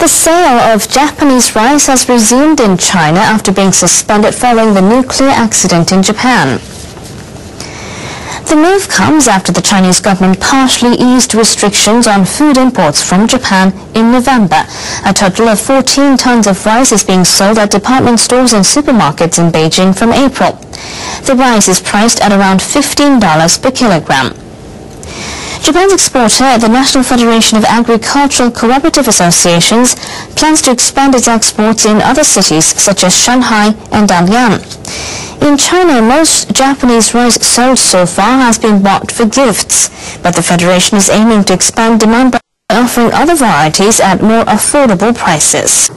The sale of Japanese rice has resumed in China after being suspended following the nuclear accident in Japan. The move comes after the Chinese government partially eased restrictions on food imports from Japan in November. A total of 14 tons of rice is being sold at department stores and supermarkets in Beijing from April. The rice is priced at around $15 per kilogram. Japan's exporter, the National Federation of Agricultural Cooperative Associations, plans to expand its exports in other cities such as Shanghai and Dalian. In China, most Japanese rice sold so far has been bought for gifts, but the Federation is aiming to expand demand by offering other varieties at more affordable prices.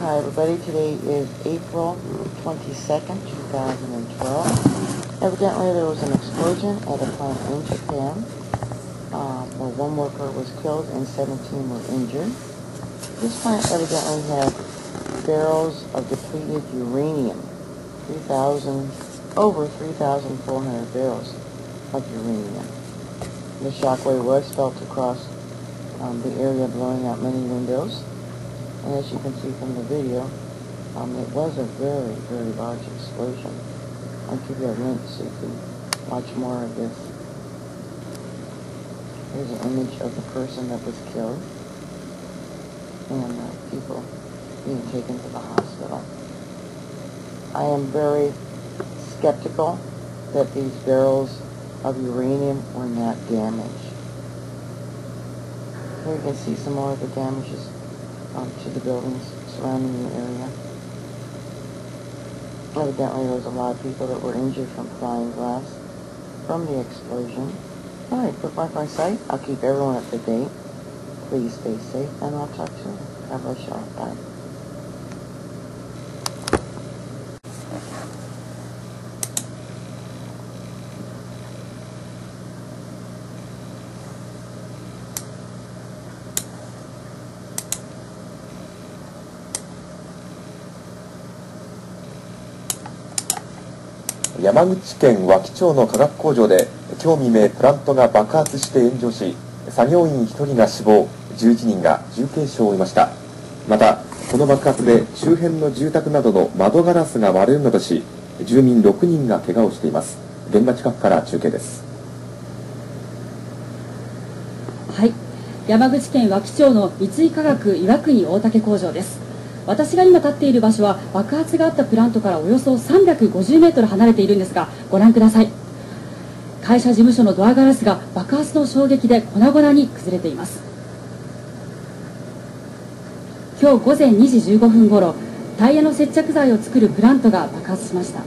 Hi everybody, today is April 22nd, 2012. Evidently there was an explosion at a plant in Japan. Well, one worker was killed and 17 were injured. This plant evidently had barrels of depleted uranium, 3,000, over 3,400 barrels of uranium. The shockwave was felt across the area, blowing out many windows. And as you can see from the video, it was a very, very large explosion. I'll give you a link so you can watch more of this. Here's an image of the person that was killed and people being taken to the hospital. I am very skeptical that these barrels of uranium were not damaged. Here you can see some more of the damages to the buildings surrounding the area. Evidently there was a lot of people that were injured from flying glass from the explosion. Alright, bookmark my site. I'll keep everyone up to date. Please stay safe, and I'll talk to you. God bless y'all. Bye. Yamaguchi県和木町の化学工場で今日未明プラントが爆発して炎上し、作業員1人が死亡、11人が重軽傷を負いました。また、この爆発で周辺の住宅などの窓ガラスが割れるなどし、住民6人が怪我をしています。現場近くから中継です。はい、山口県和木町の三井化学岩国大竹工場です。 私が今立っている場所は爆発があったプラントからおよそ350メートル離れているんですが、ご覧ください。会社事務所のドアガラスが爆発の衝撃で粉々に崩れています。今日午前2時15分ごろ、タイヤの接着剤を作るプラントが爆発しました。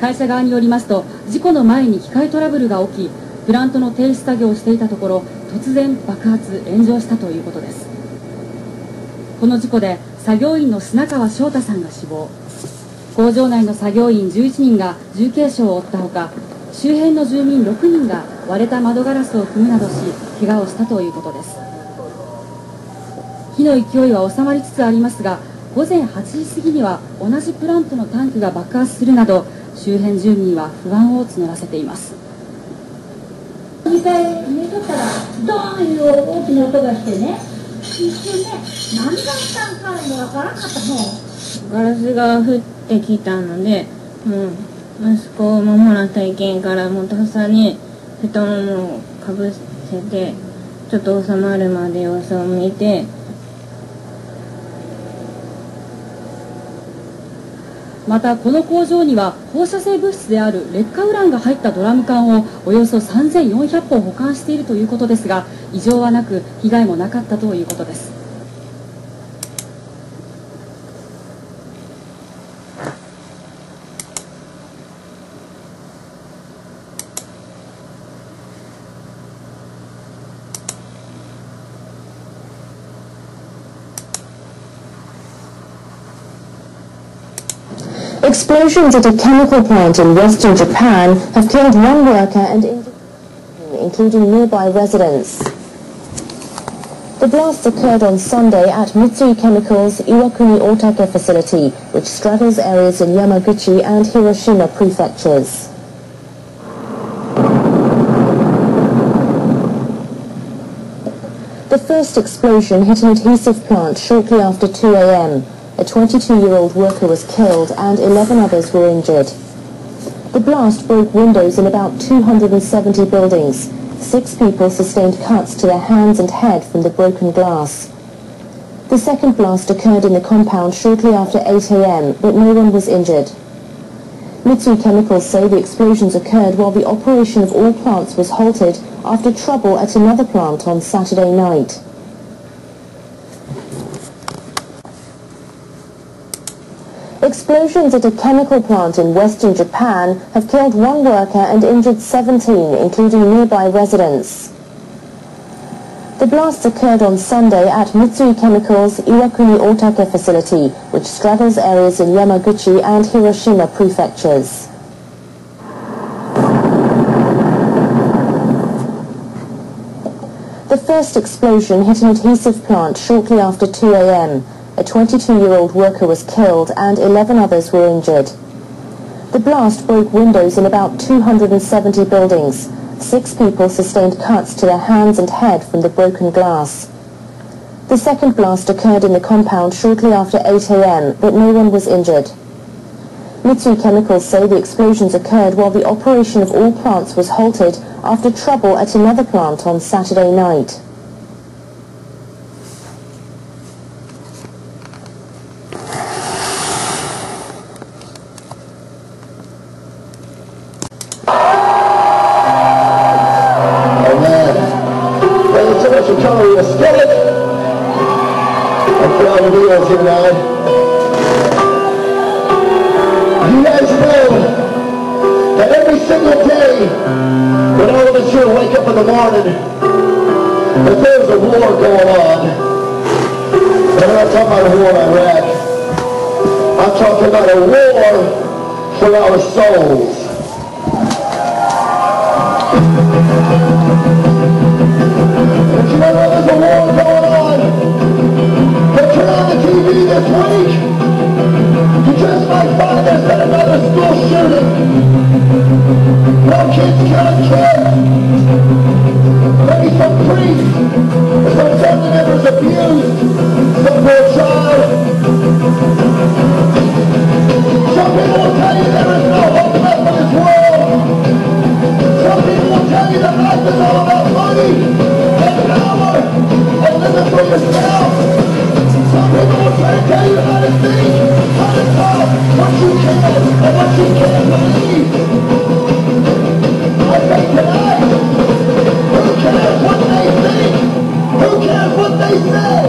会社側によりますと、事故の前に機械トラブルが起き、プラントの停止作業をしていたところ、突然爆発・炎上したということです。 この事故で作業員の砂川翔太さんが死亡、工場内の作業員11人が重軽傷を負ったほか、周辺の住民6人が割れた窓ガラスを踏むなどし、怪我をしたということです。火の勢いは収まりつつありますが、午前8時過ぎには同じプラントのタンクが爆発するなど、周辺住民は不安を募らせています。2回目取ったらドーンいう大きな音がしてね、 一瞬ね、何だったんかもわからなかったの。ガラスが降ってきたので、もう息子を守らない件からもうとっさに布団をかぶせて、ちょっと収まるまで様子を見て。またこの工場には放射性物質である劣化ウランが入ったドラム缶をおよそ3400本保管しているということですが、異常はなく被害もなかったということです。Explosions at a chemical plant in western Japan have killed one worker and injured, including nearby residents. The blast occurred on Sunday at Mitsui Chemicals Iwakuni Otake facility, which straddles areas in Yamaguchi and Hiroshima prefectures. The first explosion hit an adhesive plant shortly after 2 a.m. A 22-year-old worker was killed and 11 others were injured. The blast broke windows in about 270 buildings. 6 people sustained cuts to their hands and head from the broken glass. The second blast occurred in the compound shortly after 8 a.m., but no one was injured. Mitsui Chemicals say the explosions occurred while the operation of all plants was halted after trouble at another plant on Saturday night. Explosions at a chemical plant in western Japan have killed 1 worker and injured 17, including nearby residents. The blasts occurred on Sunday at Mitsui Chemicals Iwakuni Otake facility, which straddles areas in Yamaguchi and Hiroshima prefectures. The first explosion hit an adhesive plant shortly after 2 a.m. A 22-year-old worker was killed and 11 others were injured. The blast broke windows in about 270 buildings. 6 people sustained cuts to their hands and head from the broken glass. The second blast occurred in the compound shortly after 8 a.m., but no one was injured. Mitsui Chemicals say the explosions occurred while the operation of all plants was halted after trouble at another plant on Saturday night. You guys know that every single day when all of us here wake up in the morning, that there's a war going on. And I'm not talking about a war in Iraq. I'm talking about a war for our souls. But you know what? There's a war going on. But turn on the TV this week. You just might find us at another school shooting. No kids killing kids. Maybe some priest or some family member's abused. Some poor child. Some people will tell you there is no hope left for this world. Some people will tell you that life is all about money and power and living for yourself. Some people will try to tell you how to think. What you can and what you can't believe. I think tonight, who cares what they think? Who cares what they say?